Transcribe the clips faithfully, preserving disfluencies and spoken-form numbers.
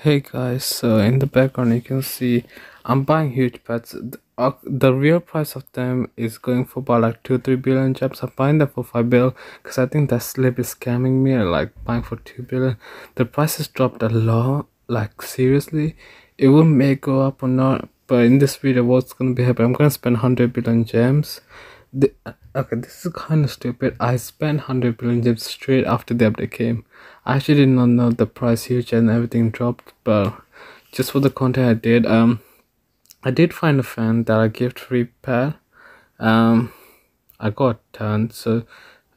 Hey guys, uh, in the background you can see I'm buying huge pets. The, uh, the real price of them is going for about like two three billion jobs. I'm buying them for five billion because I think that Slip is scamming me. I like buying for two billion. The price has dropped a lot, like seriously. It will may go up or not, but in this video what's gonna be happening, I'm gonna spend one hundred billion gems. The, okay, this is kind of stupid. I spent one hundred billion gems straight after the update came. I actually did not know the price huge and everything dropped, but just for the content I did. um I did find a fan that I gave free pet. um I got turned, so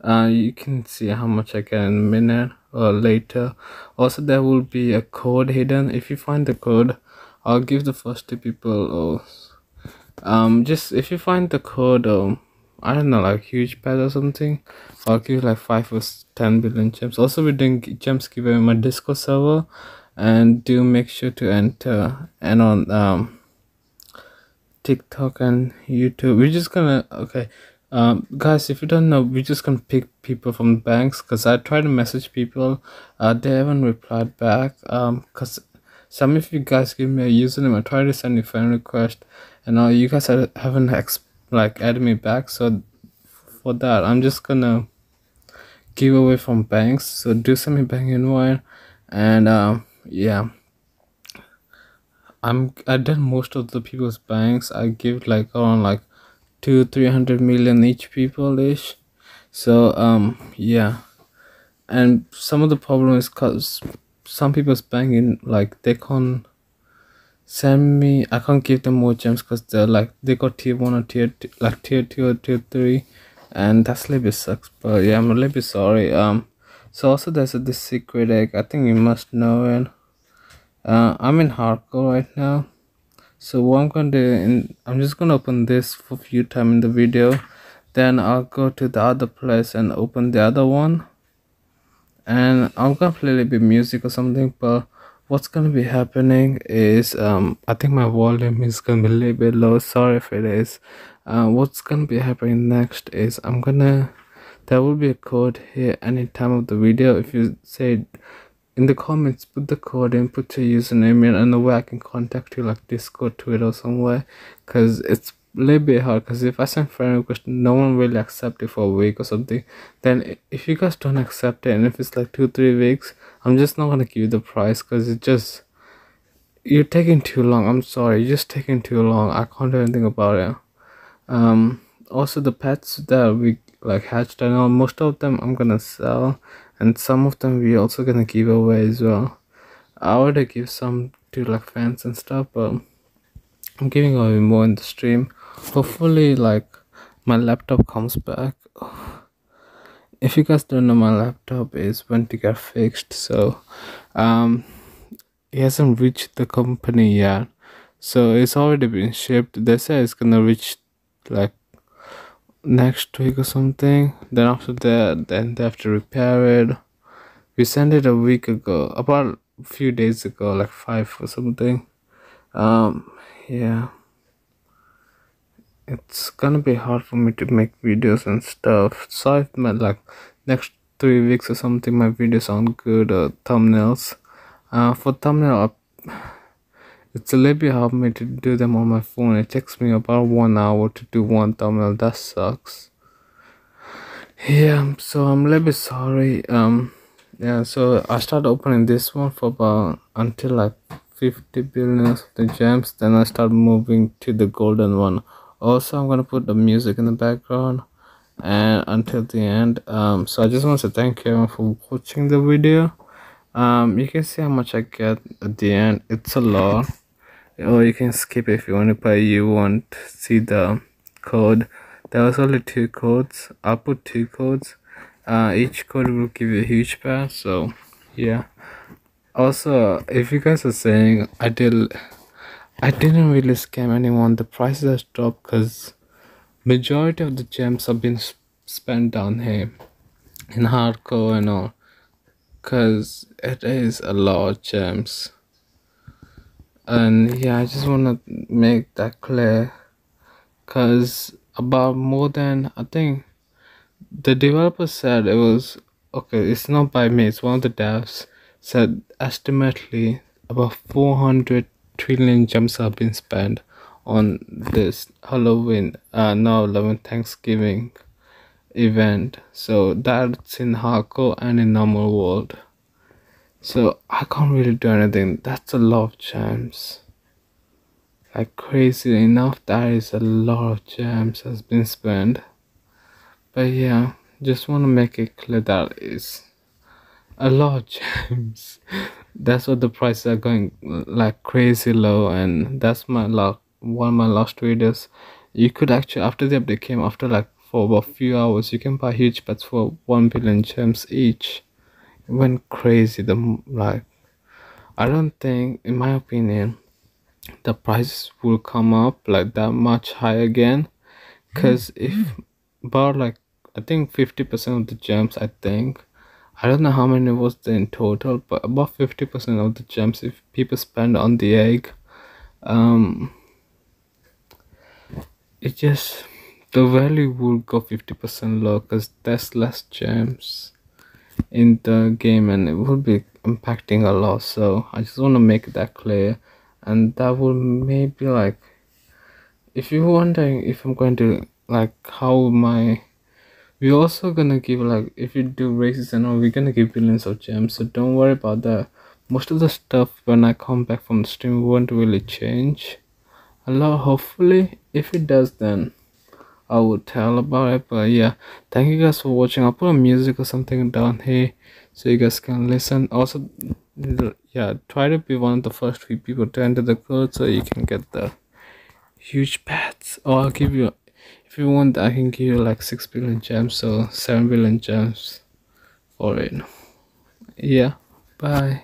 uh you can see how much I get in a minute or later. Also, there will be a code hidden. If you find the code, I'll give the first two people, or um just if you find the code, um I don't know, like huge pet or something, I'll give like five or ten billion gems. Also, we're doing gems giveaway on my Discord server, and do make sure to enter, and on um TikTok and YouTube. We're just gonna, okay, um guys, if you don't know, we're just gonna pick people from banks, because I tried to message people, uh they haven't replied back, um because some of you guys give me a username. I tried to send you a friend request, and all you guys haven't exp like add me back. So for that, I'm just gonna give away from banks, so do send me bank invite. And um yeah, i'm i did most of the people's banks. I give like around like two three hundred million each people ish. So um yeah, and some of the problem is cause some people's bank in like they can't send me, I can't give them more gems because they're like they got tier one or tier two, like tier two or tier three, and that's a little bit sucks. But yeah, I'm a little bit sorry. Um so also there's a, this secret egg, I think you must know it. uh I'm in hardcore right now, so what I'm gonna do, in I'm just gonna open this for a few time in the video, then I'll go to the other place and open the other one, and I'm gonna play a little bit music or something. But what's gonna be happening is, um I think my volume is gonna be a little bit low, sorry if it is. Uh what's gonna be happening next is I'm gonna, there will be a code here any time of the video. If you say in the comments, put the code in, put your username in, and the way I can contact you, like Discord, Twitter, or somewhere, because it's a little bit hard. Because if I send friend request, no one will accept it for a week or something. Then if you guys don't accept it, and if it's like two three weeks, I'm just not gonna give you the price, because it just, you're taking too long. I'm sorry, you're just taking too long. I can't do anything about it. Um also, the pets that we like hatched and all, most of them I'm gonna sell, and some of them we also gonna give away as well. I already give some to like fans and stuff, but I'm giving away more in the stream. Hopefully like my laptop comes back. If you guys don't know, my laptop is when to get fixed, so um it hasn't reached the company yet, so it's already been shipped. They say it's gonna reach like next week or something. Then after that, then they have to repair it. We sent it a week ago, about a few days ago, like five or something. Um yeah, it's gonna be hard for me to make videos and stuff. So if my like next three weeks or something my videos aren't good, or thumbnails, uh for thumbnail I, it's a little bit hard for me to do them on my phone. It takes me about one hour to do one thumbnail. That sucks. Yeah, so I'm a little bit sorry. Um yeah, so I started opening this one for about until like fifty billion of the gems, then I start moving to the golden one. Also, I'm gonna put the music in the background and until the end. Um so I just want to thank everyone for watching the video. Um you can see how much I get at the end. It's a lot, or you can skip if you want to, but you won't see the code. There was only two codes. I'll put two codes. Uh each code will give you a huge pair. So yeah, also if you guys are saying I did I didn't really scam anyone, the prices has dropped because majority of the gems have been sp spent down here in hardcore and all, because it is a lot of gems. And yeah, I just want to make that clear, because about more than, I think the developer said it was, okay, it's not by me, it's one of the devs said, estimately About four hundred trillion gems have been spent on this Halloween, uh, now eleven Thanksgiving event. So that's in hardcore and in normal world. So I can't really do anything. That's a lot of gems. Like, crazy enough, that is a lot of gems has been spent. But yeah, just want to make it clear that it's a lot of gems. That's what the prices are going like crazy low, and that's my last one of my last videos. You could actually, after the update came, after like for about a few hours, you can buy huge pets for one billion gems each. It went crazy. The like, I don't think, in my opinion, the prices will come up like that much high again, because if about like I think fifty percent of the gems, I think, I don't know how many was there in total, but about fifty percent of the gems, if people spend on the egg, um, it just, the value will go fifty percent low, because there's less gems in the game and it will be impacting a lot. So I just want to make that clear, and that will maybe like, if you're wondering if I'm going to like how my, we're also gonna give like, if you do races and all, we're gonna give billions of gems, so don't worry about that. Most of the stuff when I come back from the stream won't really change a lot. Hopefully, if it does, then I will tell about it. But yeah, thank you guys for watching. I'll put a music or something down here so you guys can listen. Also, yeah, try to be one of the first few people to enter the code so you can get the huge pets. Or I'll give you, if you want, I can give you like six billion gems or seven billion gems for it. Yeah, bye.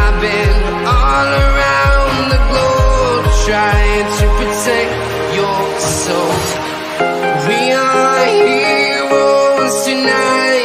I've been all around the globe, trying to protect your soul. We are heroes tonight.